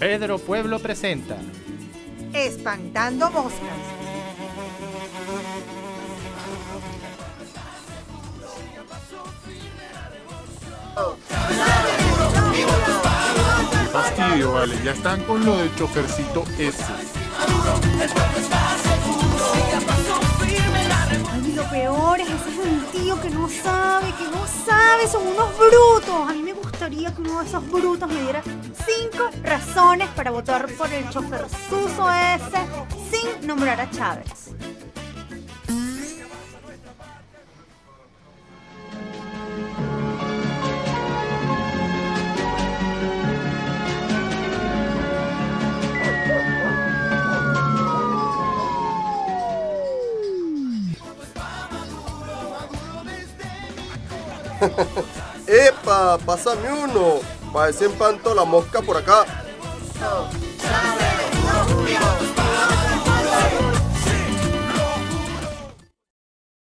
Pedro Pueblo presenta Espantando Moscas. Fastidio, vale, ya están con lo del chofercito ese. Ay, lo peor es ese gentío que no sabe, son unos brutos. A mí me gustaría que uno de esos brutos me diera 5 razones para votar por el chofer suso ese sin nombrar a Chávez. ¡Epa! ¡Pásame uno! ¡Parecen panto la mosca por acá!